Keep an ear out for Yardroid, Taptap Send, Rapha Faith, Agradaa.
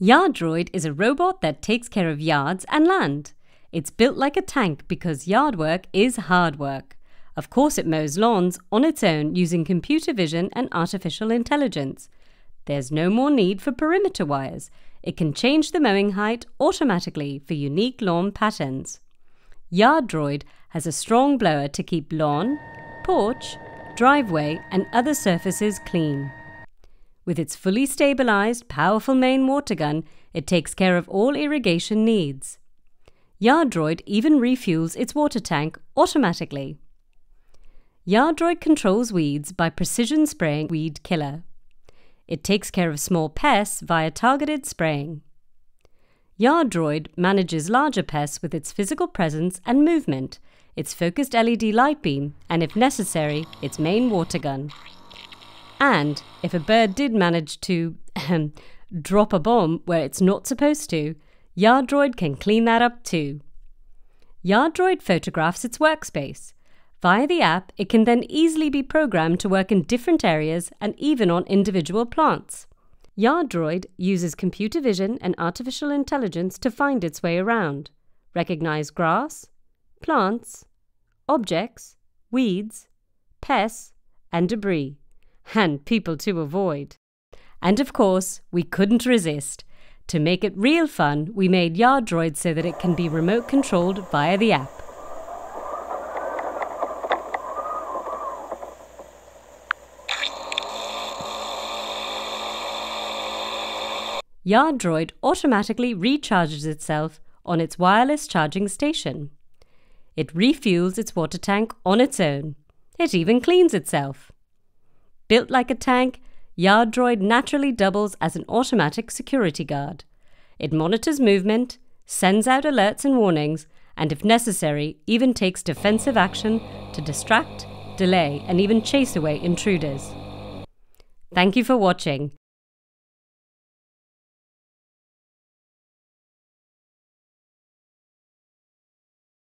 Yardroid is a robot that takes care of yards and land. It's built like a tank because yard work is hard work. Of course it mows lawns on its own using computer vision and artificial intelligence. There's no more need for perimeter wires. It can change the mowing height automatically for unique lawn patterns. Yardroid has a strong blower to keep lawn, porch, driveway and other surfaces clean. With its fully stabilized, powerful main water gun, it takes care of all irrigation needs. Yardroid even refuels its water tank automatically. Yardroid controls weeds by precision spraying weed killer. It takes care of small pests via targeted spraying. Yardroid manages larger pests with its physical presence and movement, its focused LED light beam, and if necessary, its main water gun. And if a bird did manage to drop a bomb where it's not supposed to, Yardroid can clean that up too. Yardroid photographs its workspace. Via the app, it can then easily be programmed to work in different areas and even on individual plants. Yardroid uses computer vision and artificial intelligence to find its way around, recognize grass, plants, objects, weeds, pests, and debris. And people to avoid. And of course, we couldn't resist. To make it real fun, we made Yardroid so that it can be remote controlled via the app. Yardroid automatically recharges itself on its wireless charging station. It refuels its water tank on its own. It even cleans itself. Built like a tank, Yardroid naturally doubles as an automatic security guard. It monitors movement, sends out alerts and warnings, and if necessary, even takes defensive action to distract, delay, and even chase away intruders. Thank you for watching.